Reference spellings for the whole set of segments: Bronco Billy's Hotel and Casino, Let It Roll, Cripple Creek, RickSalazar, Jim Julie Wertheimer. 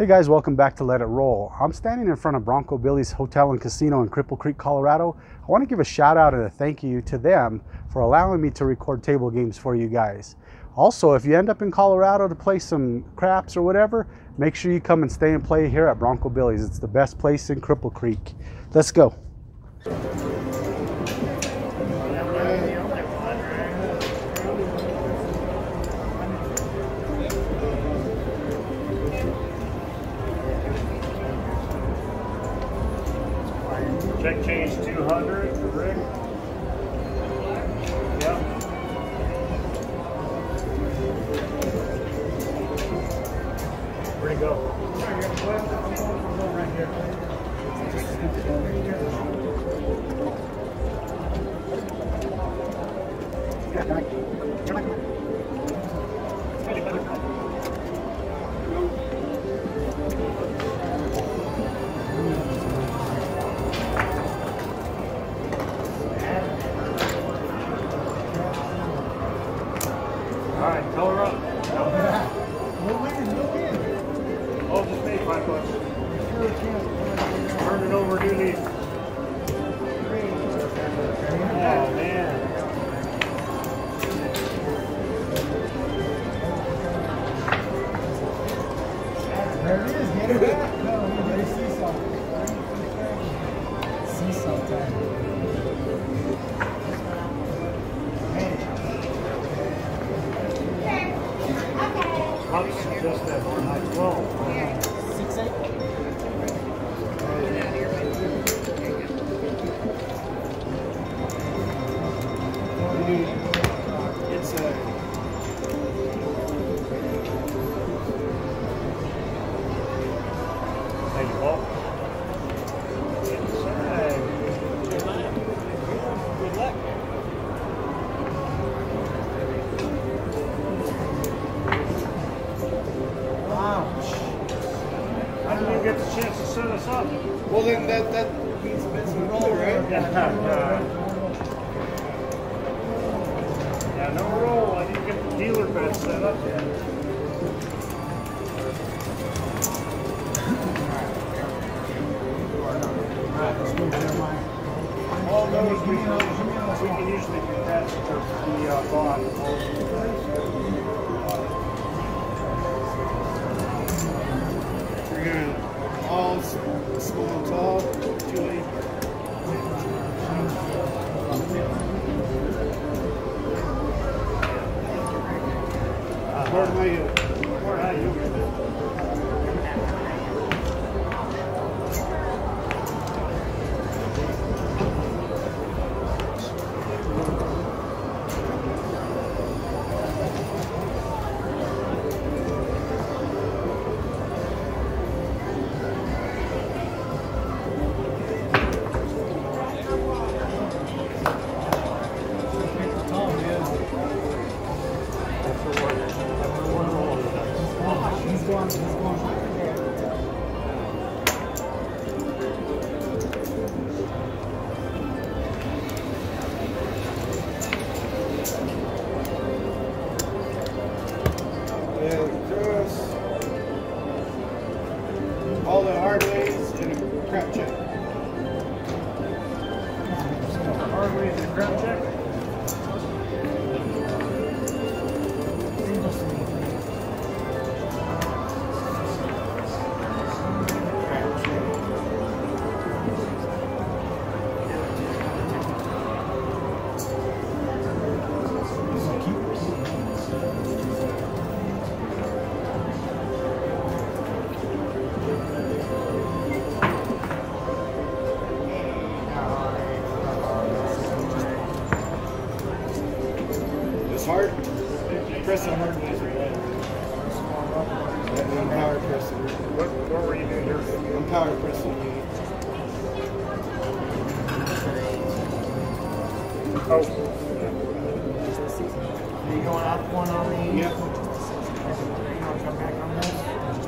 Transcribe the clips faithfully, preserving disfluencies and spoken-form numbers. Hey guys, welcome back to Let It Roll. I'm standing in front of Bronco Billy's Hotel and Casino in Cripple Creek, Colorado. I want to give a shout out and a thank you to them for allowing me to record table games for you guys. Also, if you end up in Colorado to play some craps or whatever, make sure you come and stay and play here at Bronco Billy's. It's the best place in Cripple Creek. Let's go. Check change two hundred for Rick. Yep. Where'd he go? Right here. All right, tell her up. Five bucks. Turn it over, do these. Oh man. There it is. Get it back. No, we better see something. See something. I'll suggest that for night twelve. It's a hey, Paul. Good luck. Wow. How did you get the chance to set us up? Well, then that that means bits and roll, right? Yeah. Yeah, no roll. I didn't get the dealer bed set up yet. All those we can, we can usually do that to the uh, bond. We're going all small and tall, Where are you? Where are you? All the hard ways and a crap check. Hard ways and a crap check? Hard. Press it hard. I'm power pressing. What, what were you doing here? I'm power pressing. Oh. Are you going up one on the? Yep. Are you going to come back on this?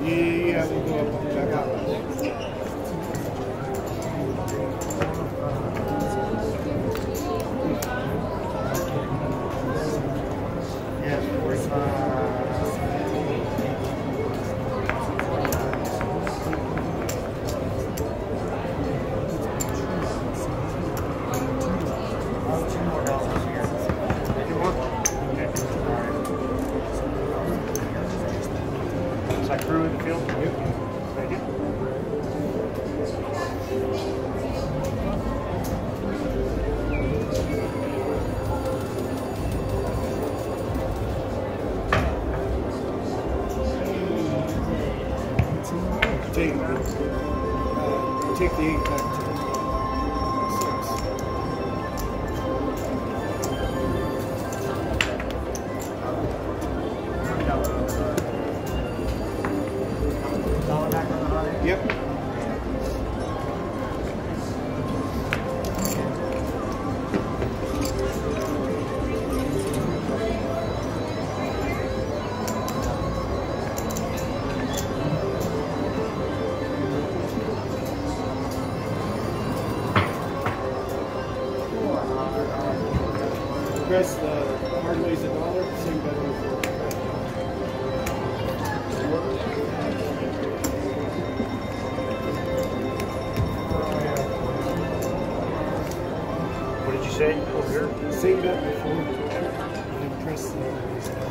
Yeah, yeah, we'll go up back out. Uh, in the field? Yep. Thank you. Take, uh, take the eight back to press the hard weighs a dollar, same better with four. What did you say over here? Same bet with four, and then press the hard weighs a dollar.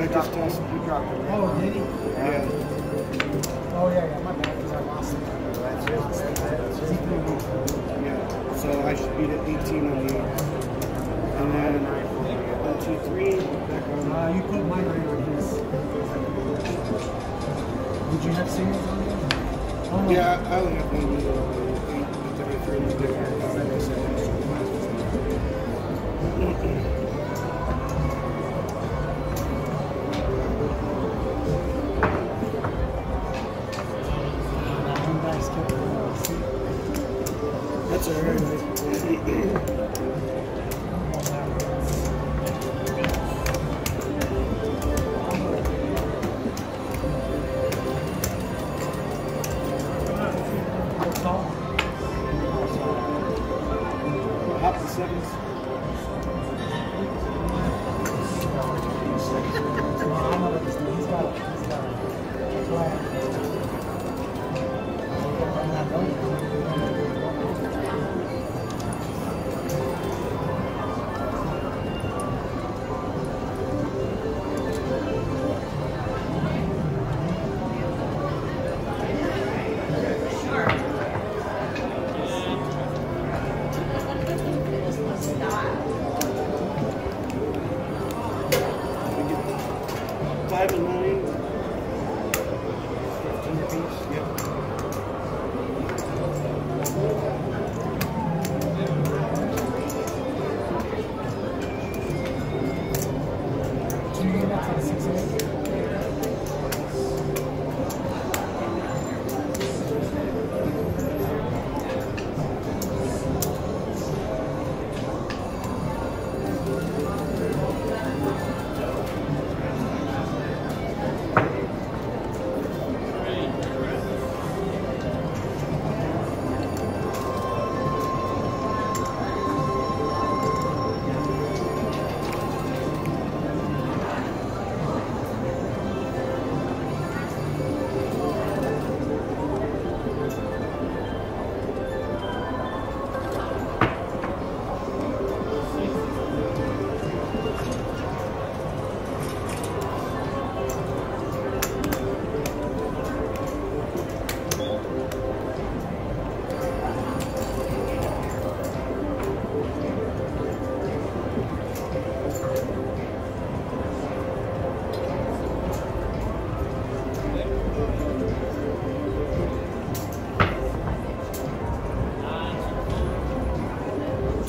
Just tossed. You dropped it. Oh, did he? Yeah. Oh, yeah, yeah. My bad, because I lost it. That's it. That's it. Yeah. So I should beat it eighteen on the eight. And then one, two, three. Back on. Uh, you put mine right on this. Would you have singles on there? Oh, no. Yeah, I only have one window on the eight. But then I threw in the different. I guess I lost it. That's all right. Hop the sevens. He's got it. He's got it. I'm not going to do it.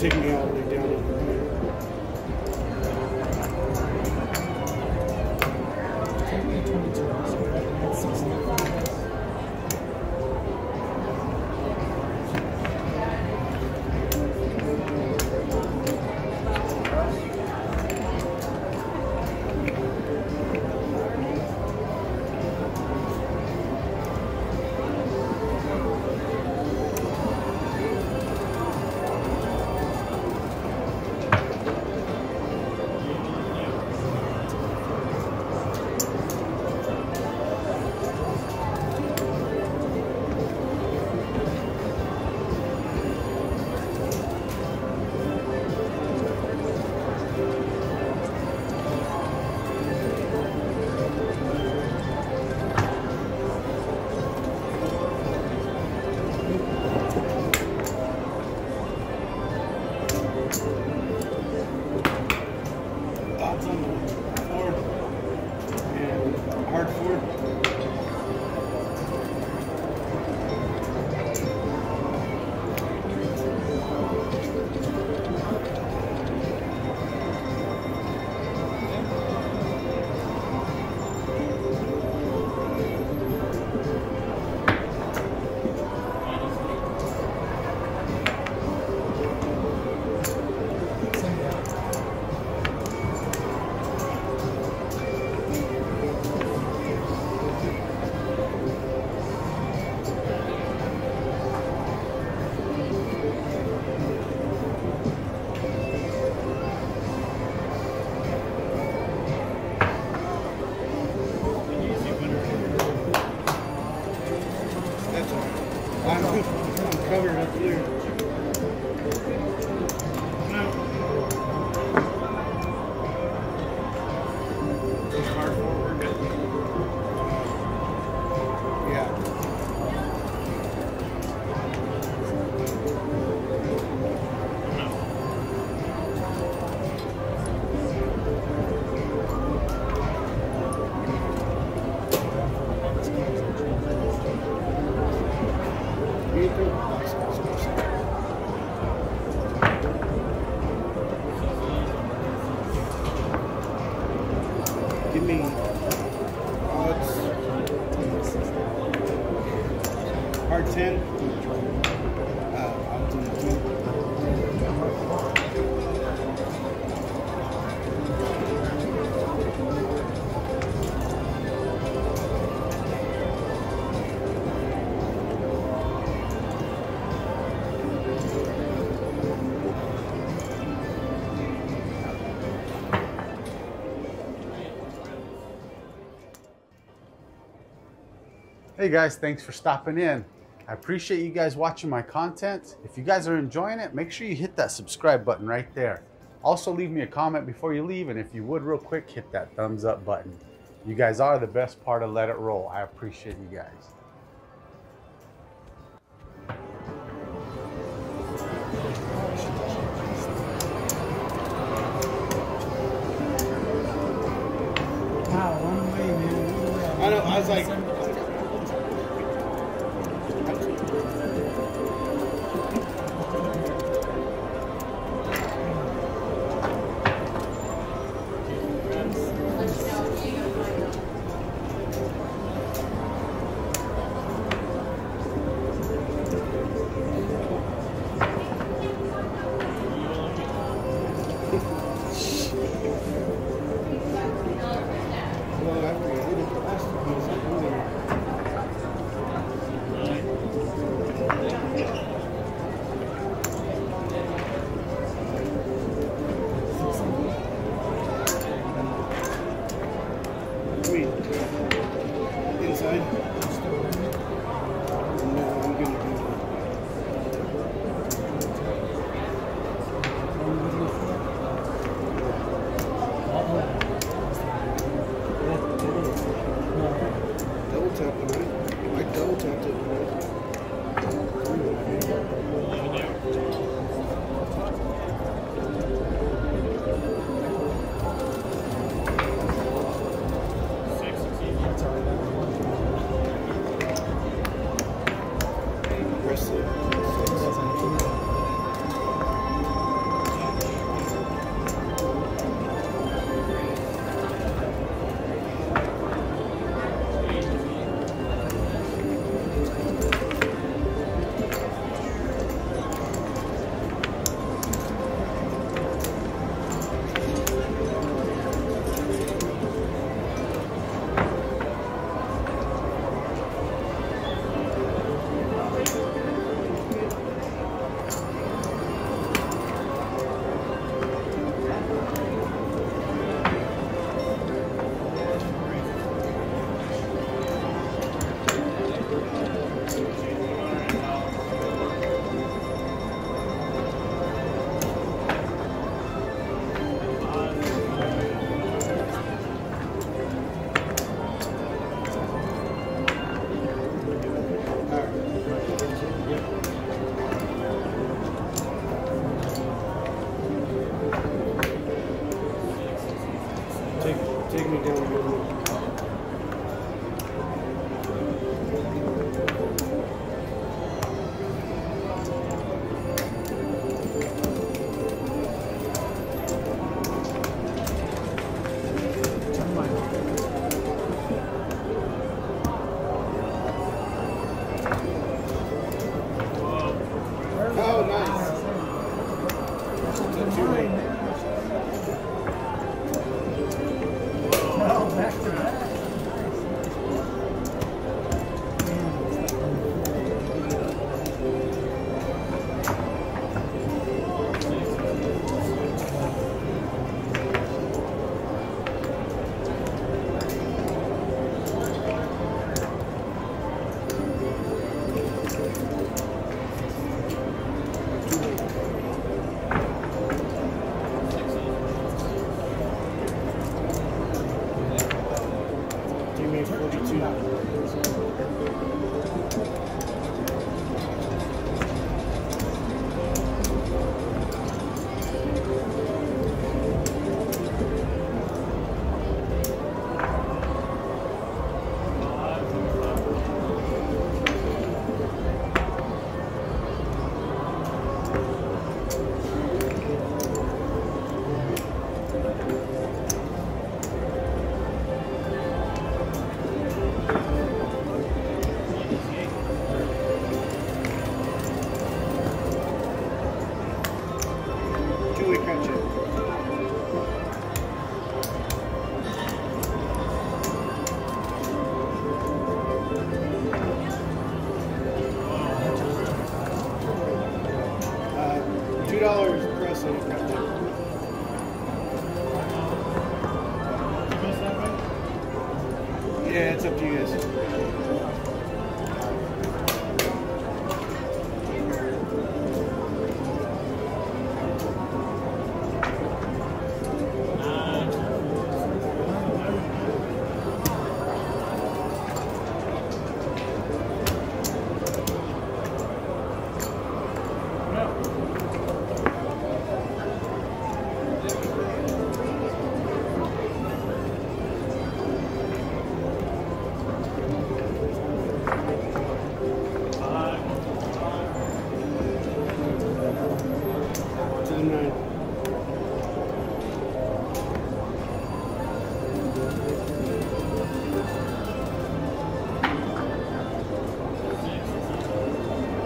take me all the way down over Hey guys, thanks for stopping in. I appreciate you guys watching my content. If you guys are enjoying it, make sure you hit that subscribe button right there. Also leave me a comment before you leave, and if you would real quick, hit that thumbs up button. You guys are the best part of Let It Roll. I appreciate you guys. I know, I was like, Six. Six.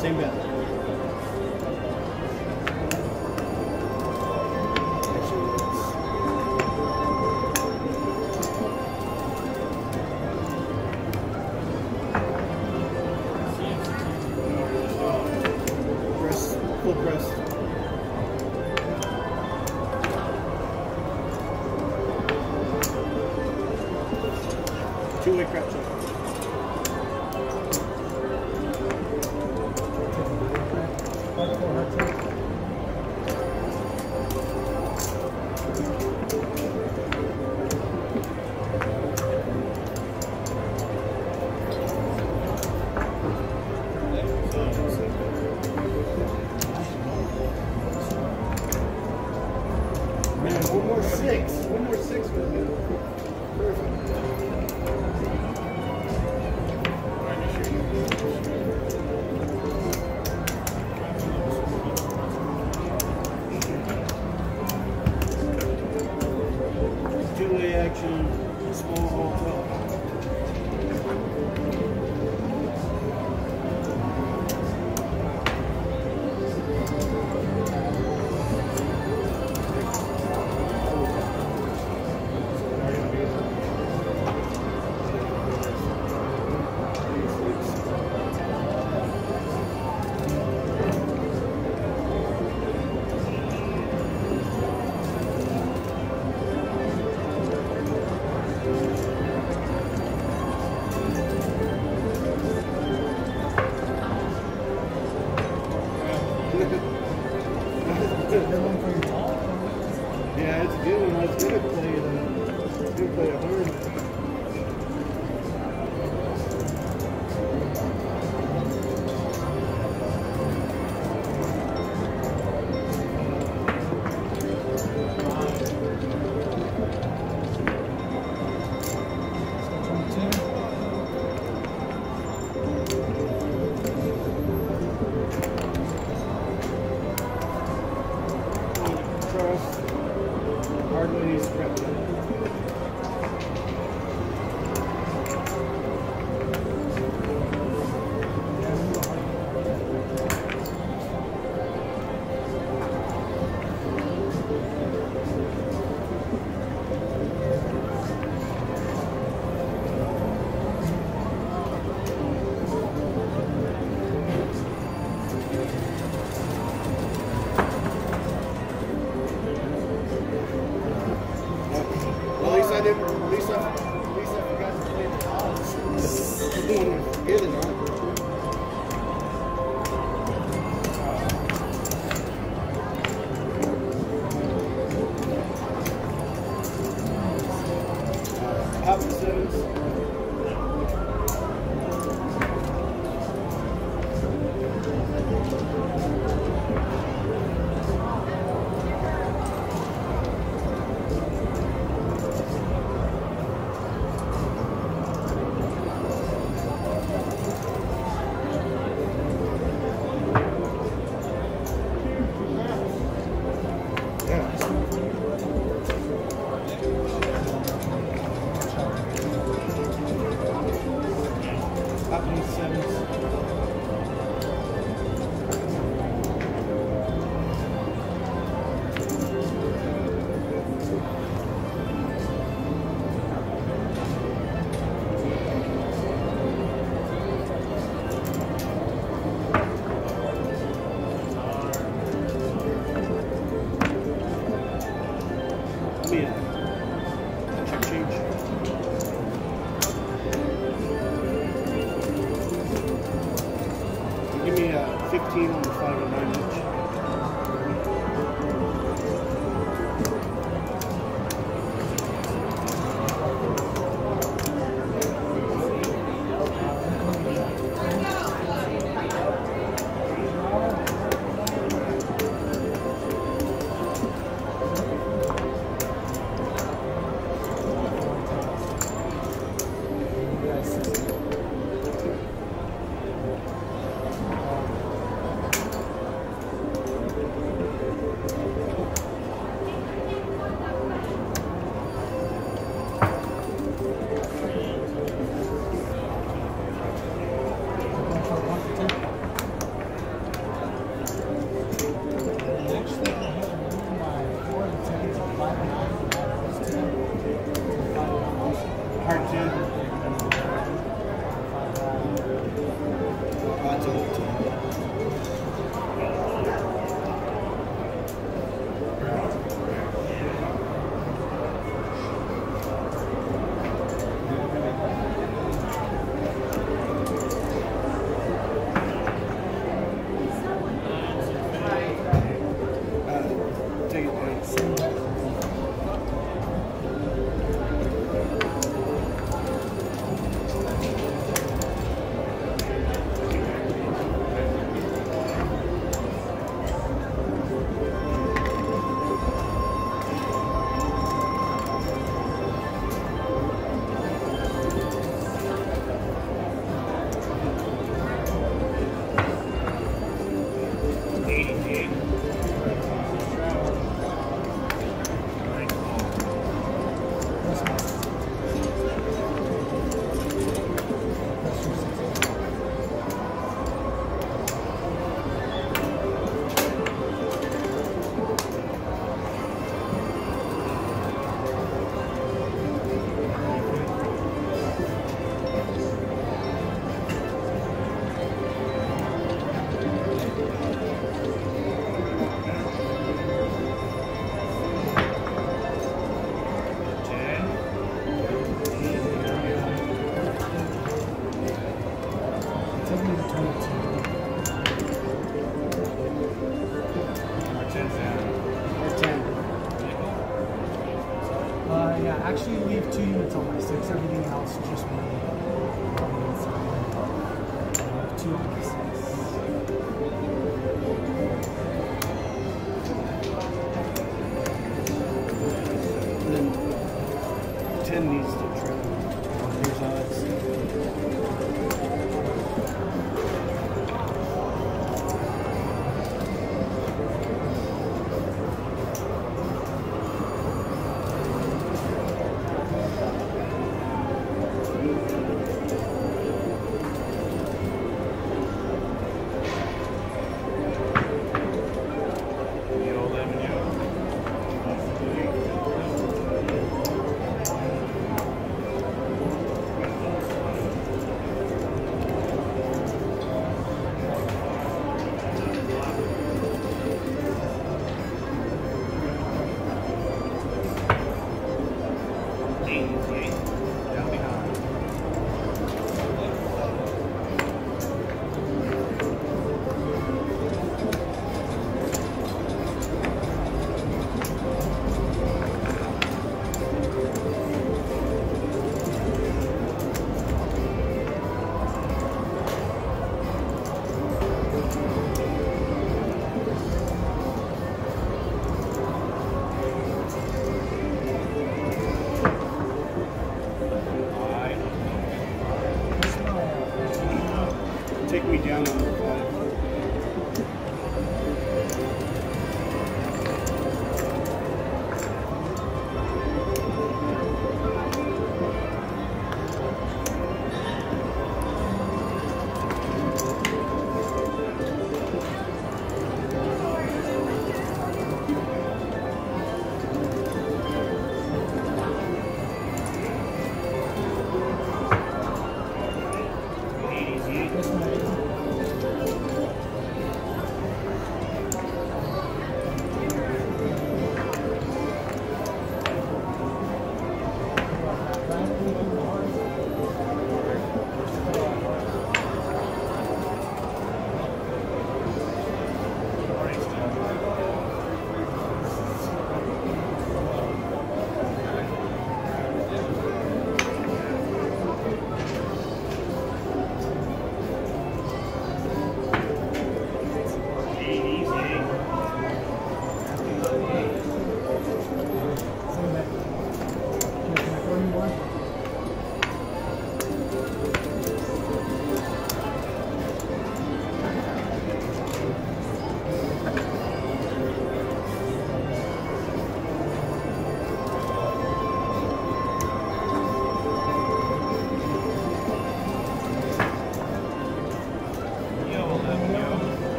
Same bed. Press, full press. Two-way crap check. Six. One more six for me. Perfect. Two-way action, small hole. Yeah, it's good when I was going to play it, I was going to play it hard. Hardly scripted. I didn't, at least I, at least I forgot to play the odds. I didn't want to forget it all. fifteen on the five and nine inch. Actually, leave two units on my six. Everything else just one unit. I have two on my six. And then ten needs to trim on his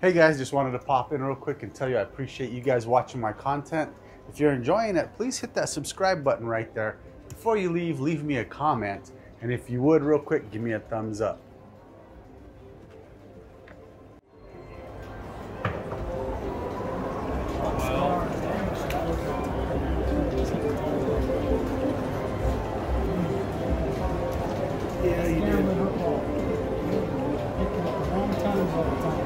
Hey guys, just wanted to pop in real quick and tell you I appreciate you guys watching my content. If you're enjoying it, please hit that subscribe button right there. Before you leave, leave me a comment. And if you would, real quick, give me a thumbs up. Yeah, you did. Picking up the wrong times all the time.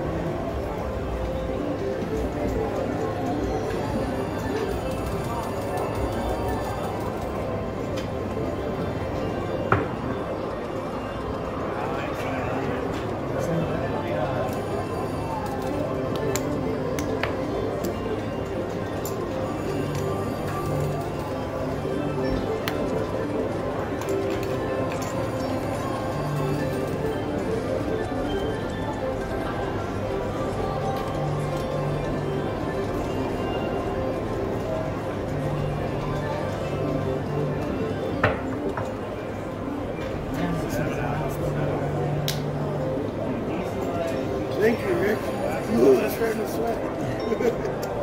Thank you, Rick. Ooh, that's right in the sweat.